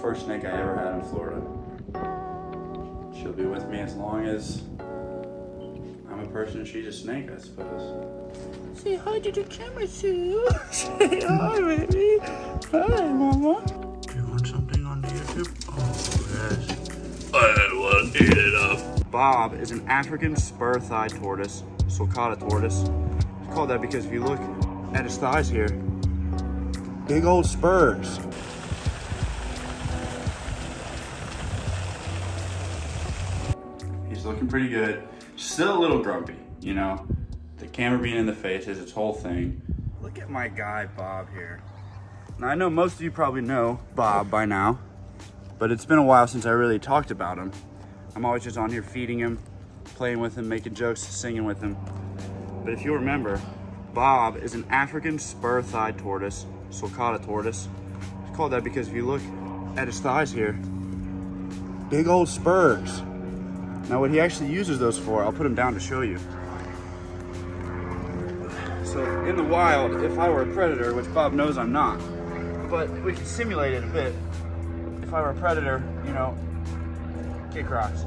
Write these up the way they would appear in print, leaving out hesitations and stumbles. first snake I ever had in Florida. She'll be with me as long as I'm a person, she's a snake, I suppose. Say hi to the camera, Sue. Say hi, baby. Hi, Mama. Do you want something on the YouTube? Oh, yes. I will eat it up. Bob is an African spur thigh tortoise, sulcata tortoise. It's called that because if you look at his thighs here, big old spurs. He's looking pretty good. Still a little grumpy, you know. The camera being in the face is its whole thing. Look at my guy, Bob, here. Now, I know most of you probably know Bob by now, but it's been a while since I really talked about him. I'm always just on here feeding him, playing with him, making jokes, singing with him. But if you remember, Bob is an African spur-thigh tortoise, sulcata tortoise. It's called that because if you look at his thighs here, big old spurs. Now what he actually uses those for, I'll put him down to show you. So in the wild, if I were a predator, which Bob knows I'm not, but we can simulate it a bit. If I were a predator, you know, kick rocks.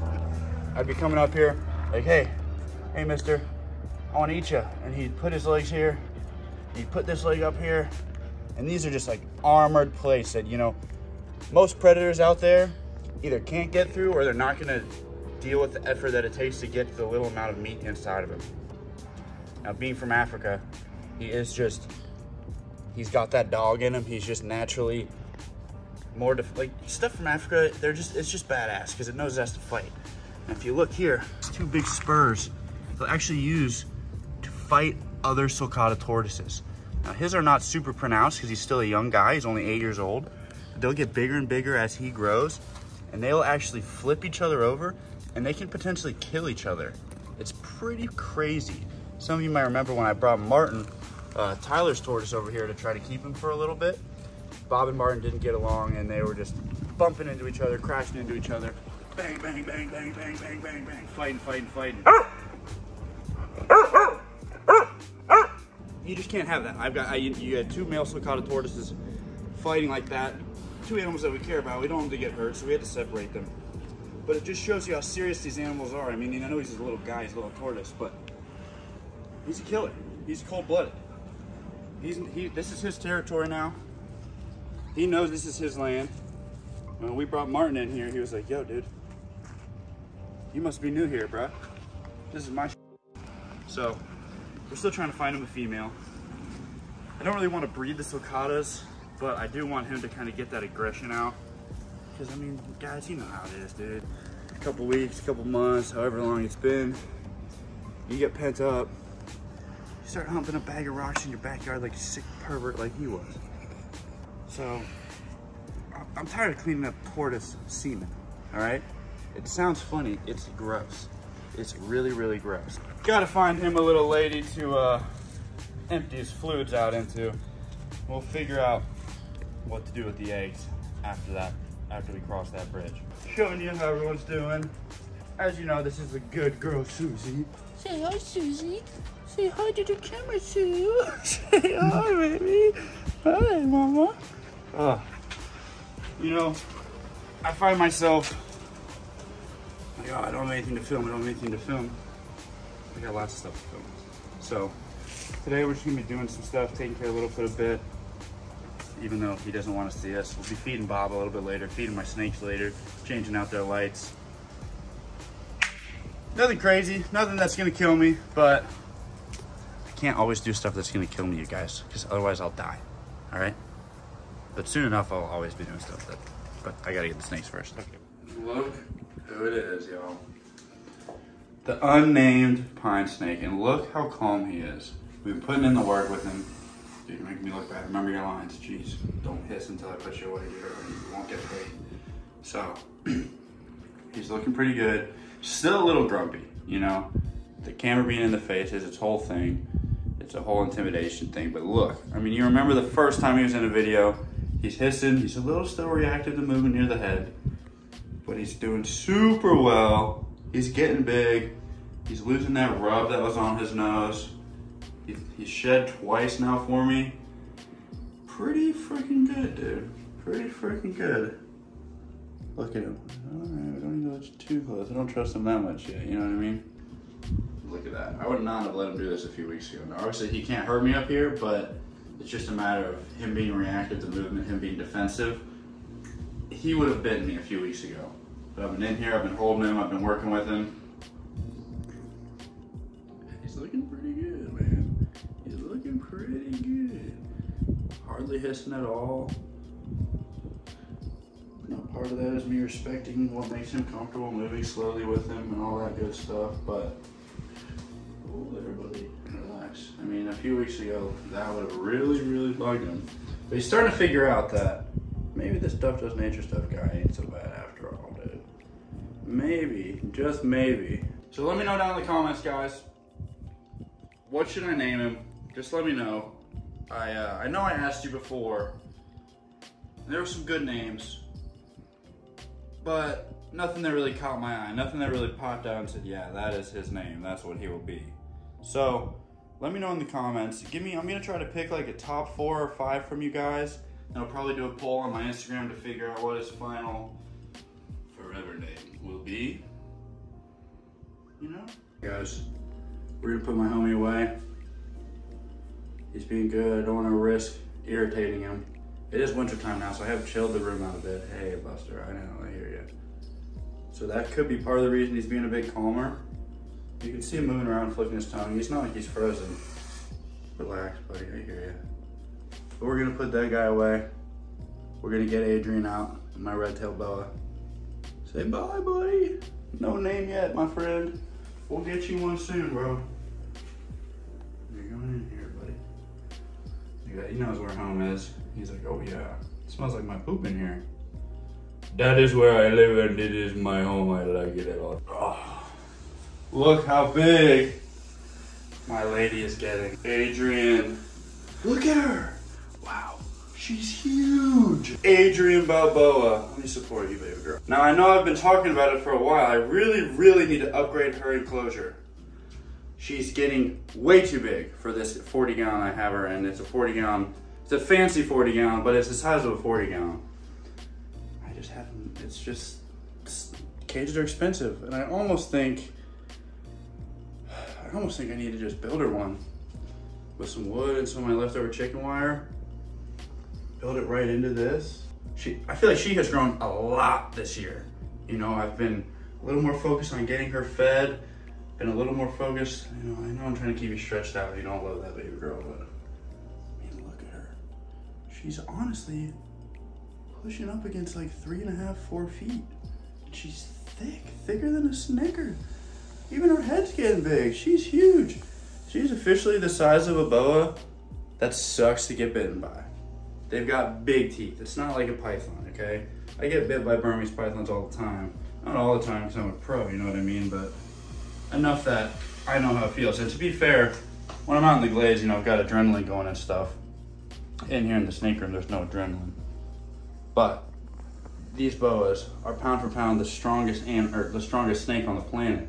I'd be coming up here like, hey mister, I wanna eat you. And he'd put his legs here, he'd put this leg up here, and these are just like armored plates that, you know, most predators out there either can't get through or they're not gonna deal with the effort that it takes to get the little amount of meat inside of him. Now, being from Africa, he's got that dog in him. He's just naturally more, like, stuff from Africa, it's just badass because it knows it has to fight. And if you look here, it's two big spurs they'll actually use to fight other sulcata tortoises. Now, his are not super pronounced because he's still a young guy. He's only 8 years old. They'll get bigger and bigger as he grows, and they'll actually flip each other over, and they can potentially kill each other. It's pretty crazy. Some of you might remember when I brought Martin, Tyler's tortoise, over here to try to keep him for a little bit. Bob and Martin didn't get along and they were just bumping into each other, crashing into each other. Bang, bang, bang, bang, bang, bang, bang, bang. Fighting, fighting, fighting. You just can't have that. You had two male sulcata tortoises fighting like that. Two animals that we care about. We don't want them to get hurt, so we had to separate them. But it just shows you how serious these animals are. I mean, I know he's a little guy, he's a little tortoise, but he's a killer. He's cold-blooded. This is his territory now. He knows this is his land. When we brought Martin in here, he was like, yo, dude, you must be new here, bro. This is my shit. So we're still trying to find him a female. I don't really want to breed the sulcatas, but I do want him to kind of get that aggression out. Because, I mean, guys, you know how it is, dude. A couple weeks, a couple months, however long it's been, you get pent up. You start humping a bag of rocks in your backyard like a sick pervert like he was. So, I'm tired of cleaning up tortoise semen, all right? It sounds funny. It's gross. It's really, really gross. Gotta find him a little lady to empty his fluids out into. We'll figure out what to do with the eggs after that. After we cross that bridge. Showing you how everyone's doing. As you know, this is a good girl, Susie. Say hi, Susie. Say hi to the camera, Sue. Say hi, baby. Hi, Mama. You know, I find myself, like, oh, I don't have anything to film. I don't have anything to film. I got lots of stuff to film. So today we're just gonna be doing some stuff, taking care of Little Foot a bit. Even though he doesn't want to see us. We'll be feeding Bob a little bit later, feeding my snakes later, changing out their lights. Nothing crazy, nothing that's gonna kill me, but I can't always do stuff that's gonna kill me, you guys, because otherwise I'll die, all right? But soon enough, I'll always be doing stuff that, but I gotta get the snakes first. Okay. Look who it is, y'all. The unnamed pine snake, and look how calm he is. We've been putting in the work with him. Dude, you're making me look bad. Remember your lines. Jeez, don't hiss until I put you away here or you won't get paid. So, he's looking pretty good. Still a little grumpy, you know? The camera being in the face is its whole thing. It's a whole intimidation thing, but look. I mean, you remember the first time he was in a video, he's hissing. He's a little still reactive to moving near the head, but he's doing super well. He's getting big. He's losing that rub that was on his nose. He's shed twice now for me. Pretty freaking good, dude. Pretty freaking good. Look at him. Alright, I don't need to let you too close. I don't trust him that much yet, you know what I mean? Look at that. I would not have let him do this a few weeks ago. Now, obviously he can't hurt me up here, but it's just a matter of him being reactive to movement, him being defensive. He would have bitten me a few weeks ago. But I've been in here, I've been holding him, I've been working with him. He's looking pretty good, man. He's looking pretty good. Hardly hissing at all. Now, part of that is me respecting what makes him comfortable, moving slowly with him and all that good stuff, but oh, there, buddy, relax. I mean, a few weeks ago, that would have really, really bugged him. But he's starting to figure out that maybe this Duff Does Nature Stuff guy ain't so bad after all, dude. Maybe, just maybe. So let me know down in the comments, guys. What should I name him? Just let me know. I know I asked you before. There were some good names, but nothing that really caught my eye. Nothing that really popped out and said, yeah, that is his name. That's what he will be. So let me know in the comments. Give me, I'm gonna try to pick like a top 4 or 5 from you guys. And I'll probably do a poll on my Instagram to figure out what his final forever name will be. You know? Guys, we're gonna put my homie away. He's being good. I don't wanna risk irritating him. It is wintertime now, so I have chilled the room out a bit. Hey, Buster, I know, I hear you. So that could be part of the reason he's being a bit calmer. You can see him moving around, flicking his tongue. He's not like he's frozen. Relax, buddy, I hear you. But we're gonna put that guy away. We're gonna get Adrian out and my red-tailed boa. Say bye, buddy. No name yet, my friend. We'll get you one soon, bro. You're going in here, buddy. He knows where home is. He's like, oh yeah, it smells like my poop in here. That is where I live and it is my home. I like it a lot. Oh, look how big my lady is getting. Adrian, look at her. Wow, she's huge. Adrian Balboa, let me support you, baby girl. Now I know I've been talking about it for a while. I really, really need to upgrade her enclosure. She's getting way too big for this 40 gallon I have her in. It's a 40 gallon, it's a fancy 40 gallon, but it's the size of a 40 gallon. I just haven't, it's just, cages are expensive. And I almost think I need to just build her one with some wood and some of my leftover chicken wire. Build it right into this. I feel like she has grown a lot this year. You know, I've been a little more focused on getting her fed, been a little more focused, you know, I know I'm trying to keep you stretched out, you don't love that baby girl, but I mean, look at her. She's honestly pushing up against like 3.5, 4 feet. She's thick, thicker than a Snicker. Even her head's getting big, she's huge. She's officially the size of a boa that sucks to get bitten by. They've got big teeth. It's not like a python, okay? I get bit by Burmese pythons all the time. Not all the time, because I'm a pro, you know what I mean? But enough that I know how it feels. And to be fair, when I'm out in the glades, you know, I've got adrenaline going and stuff. In here in the snake room, there's no adrenaline. But these boas are pound for pound the strongest the strongest snake on the planet.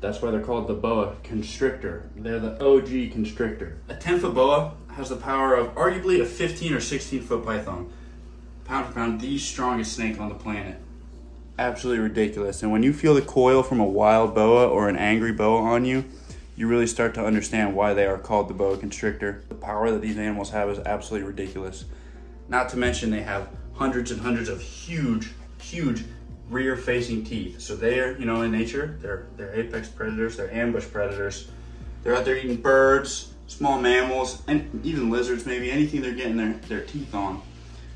That's why they're called the boa constrictor. They're the OG constrictor. A 10-foot boa has the power of arguably a 15 or 16-foot python. Pound for pound, the strongest snake on the planet. Absolutely ridiculous. And when you feel the coil from a wild boa or an angry boa on you, you really start to understand why they are called the boa constrictor. The power that these animals have is absolutely ridiculous. Not to mention they have hundreds and hundreds of huge, huge rear-facing teeth. So they're, you know, in nature, they're apex predators, they're ambush predators. They're out there eating birds, small mammals, and even lizards maybe, anything they're getting their teeth on.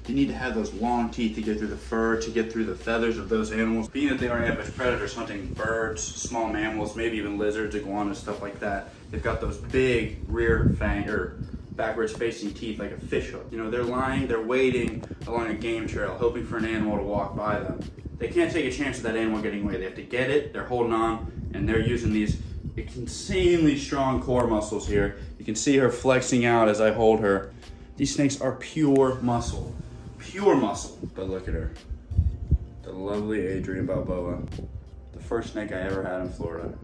They need to have those long teeth to get through the fur, to get through the feathers of those animals. Being that they are ambush predators, hunting birds, small mammals, maybe even lizards, iguanas, stuff like that, they've got those big rear fang, or backwards facing teeth like a fish hook. You know, they're lying, they're waiting along a game trail, hoping for an animal to walk by them. They can't take a chance of that animal getting away. They have to get it, they're holding on, and they're using these insanely strong core muscles here. You can see her flexing out as I hold her. These snakes are pure muscle. Pure muscle. But look at her. The lovely Adrian Balboa. The first snake I ever had in Florida.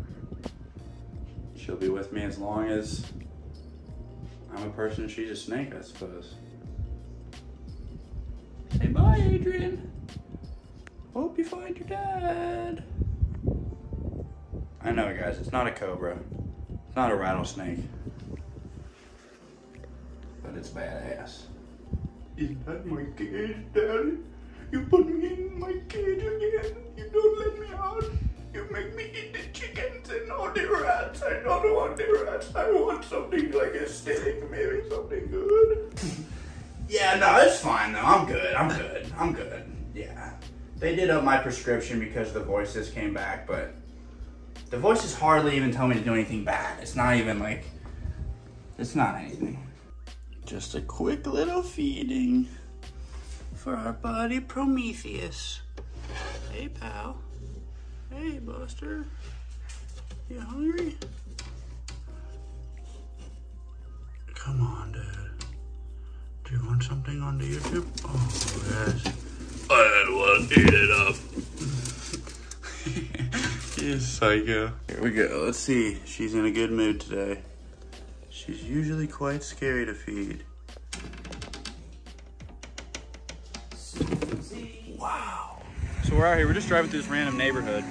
She'll be with me as long as I'm a person and she's a snake, I suppose. Say bye, Adrian. Hope you find your dad. I know, guys, it's not a cobra. It's not a rattlesnake. But it's badass. Is that my cage, Daddy? You put me in my cage again. You don't let me out. You make me eat the chickens and all the rats. I don't want the rats. I want something like a steak, maybe something good. Yeah, no, it's fine though. I'm good. Yeah. They did up my prescription because the voices came back, but the voices hardly even tell me to do anything bad. It's not even like, it's not anything. Just a quick little feeding for our buddy Prometheus. Hey, pal. Hey, Buster. You hungry? Come on, Dad. Do you want something on the YouTube? Oh, yes. I want to eat it up. You psycho. Here we go. Let's see. She's in a good mood today. She's usually quite scary to feed. Wow. So we're out here. We're just driving through this random neighborhood.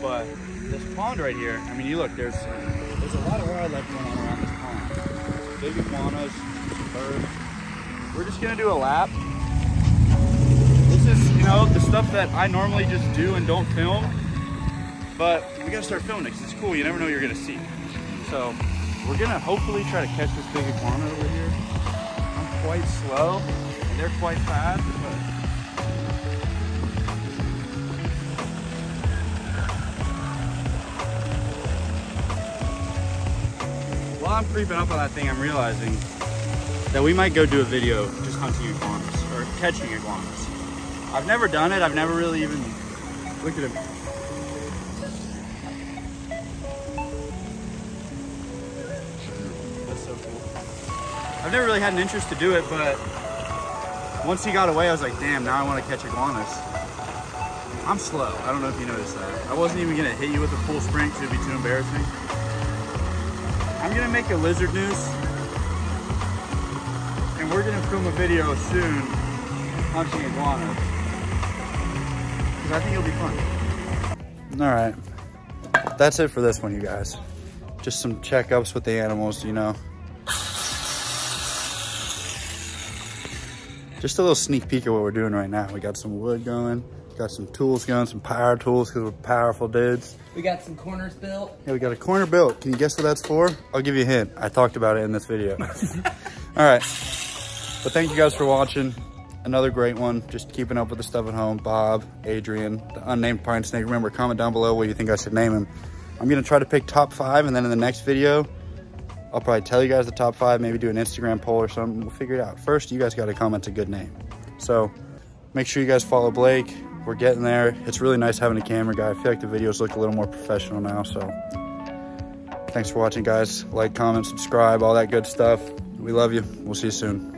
But this pond right here, I mean, you look, there's a lot of wildlife going on around this pond. Big iguanas, birds. We're just going to do a lap. This is, you know, the stuff that I normally just do and don't film. But we got to start filming it because it's cool. You never know what you're going to see. So we're going to hopefully try to catch this big iguana over here. I'm quite slow. And they're quite fast. But while I'm creeping up on that thing, I'm realizing that we might go do a video just hunting iguanas, or catching iguanas. I've never done it, I've never really even looked at him. That's so cool. I've never really had an interest to do it, but once he got away, I was like, damn, now I want to catch iguanas. I'm slow, I don't know if you noticed that. I wasn't even gonna hit you with a full sprint because it'd be too embarrassing. I'm gonna make a lizard noose, and we're gonna film a video soon hunting iguanas, because I think it'll be fun. All right, that's it for this one, you guys. Just some checkups with the animals, you know. Just a little sneak peek of what we're doing right now. We got some wood going. Got some tools going, some power tools, because we're powerful dudes. We got some corners built. Yeah, we got a corner built. Can you guess what that's for? I'll give you a hint. I talked about it in this video. All right. But thank you guys for watching. Another great one. Just keeping up with the stuff at home. Bob, Adrian, the unnamed pine snake. Remember, comment down below what you think I should name him. I'm going to try to pick top 5, and then in the next video, I'll probably tell you guys the top 5, maybe do an Instagram poll or something. We'll figure it out. First, you guys got to comment a good name. So make sure you guys follow Blake. We're getting there. It's really nice having a camera guy. I feel like the videos look a little more professional now. So thanks for watching, guys. Like, comment, subscribe, all that good stuff. We love you. We'll see you soon.